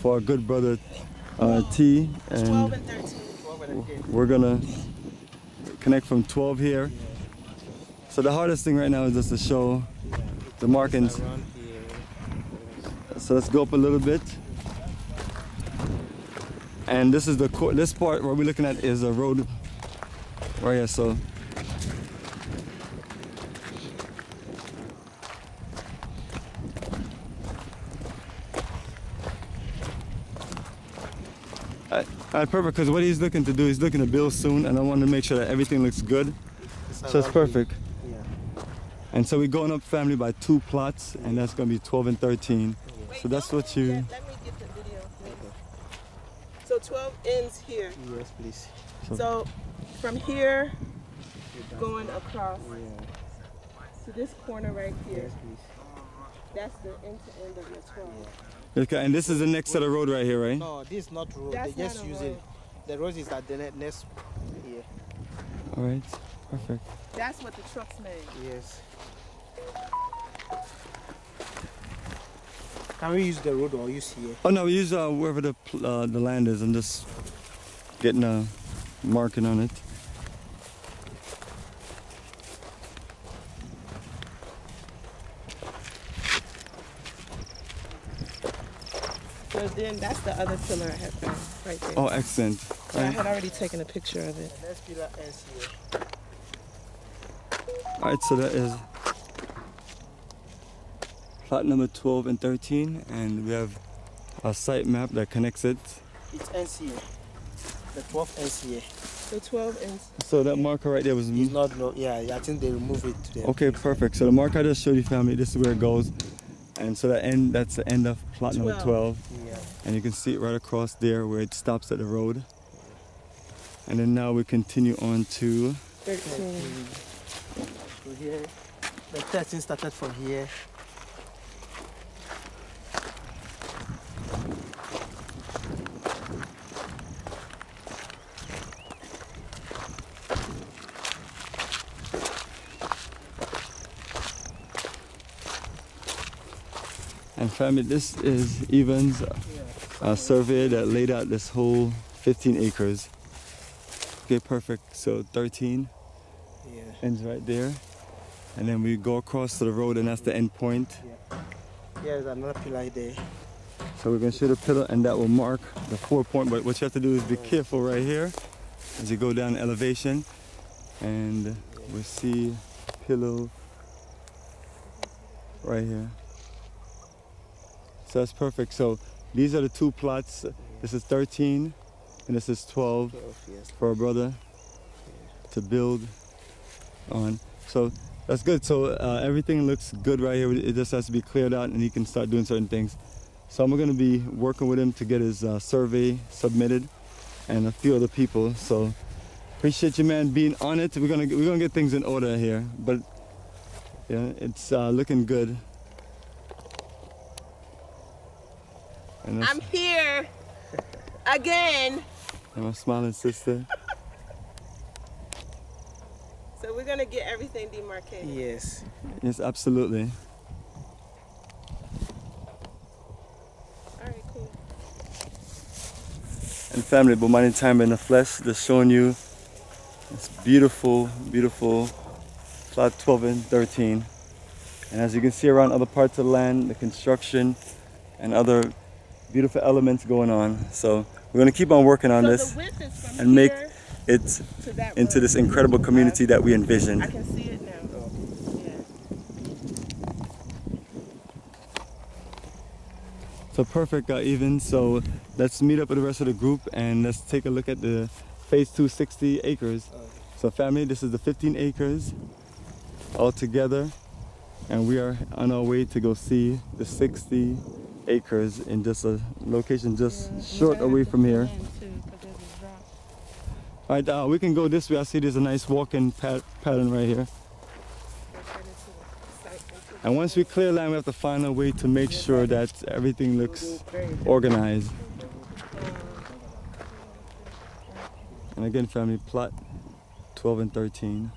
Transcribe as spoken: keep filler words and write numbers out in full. for our good brother uh, T. And twelve and thirteen. We're gonna connect from twelve here. So the hardest thing right now is just to show the markings. So let's go up a little bit. And this is the court. This part where we're looking at is a road right here. So all right, perfect. Because what he's looking to do, he's looking to build soon, and I want to make sure that everything looks good. So it's perfect. Yeah. And so we're going up family by two plots, and that's going to be twelve and thirteen. Wait, so that's what you. Let, let me get the video. So twelve ends here. Yes, please. So, so from here, going across to this corner right here. Yes, please. That's the end to end of your twelve. Okay, and this is the next to the road right here, right? No, this is not road. That's they just use road. It. The road is at the next here. All right. Perfect. That's what the trucks made. Yes. Can we use the road or use here? Oh no, we use uh, wherever the uh, the land is. I'm just getting a marking on it. So then that's the other pillar I had found right there. Oh, excellent. So I had already taken a picture of it. Let's do that as here. Alright, so that is plot number twelve and thirteen, and we have a site map that connects it. It's N C A. The twelve N C A. The twelve N C A. So that marker right there was moved? It's not, yeah, I think they removed it today. Okay, perfect. So the marker I just showed you, family, this is where it goes. And so that end, that's the end of plot twelve. Number twelve. Yeah. And you can see it right across there where it stops at the road. And then now we continue on to thirteen. Here, the testing started from here. And family, this is Evans' uh, survey that laid out this whole fifteen acres. Okay, perfect. So thirteen yeah. Ends right there. And then we go across to the road, and that's the end point. Yeah, there's another pillar there. So we're going to shoot a pillar, and that will mark the four point. But what you have to do is be careful right here as you go down elevation. And we'll see pillow right here. So that's perfect. So these are the two plots. This is thirteen, and this is twelve for our brother to build on. So. That's good. So uh, everything looks good right here. It just has to be cleared out, and he can start doing certain things. So I'm going to be working with him to get his uh, survey submitted, and a few other people. So appreciate you, man, being on it. We're gonna we're gonna get things in order here, but yeah, it's uh, looking good. And I'm here again. And my smiling sister. So we're gonna get everything demarcated. Yes. Yes, absolutely. All right, cool. And family, Bomani Tyehimba in the flesh, just showing you this beautiful, beautiful plot twelve and thirteen. And as you can see around other parts of the land, the construction and other beautiful elements going on. So we're gonna keep on working on so this the width is from and make. Here. It's into this incredible community that we envisioned. I can see it now. Yeah. So perfect, uh, even. So let's meet up with the rest of the group, and let's take a look at the phase two, sixty acres. So family, this is the fifteen acres all together, and we are on our way to go see the sixty acres in just a location just yeah, short away from here. All right, uh, we can go this way. I see there's a nice walking pat pattern right here. And once we clear land, we have to find a way to make sure that everything looks organized. And again, family, plot twelve and thirteen.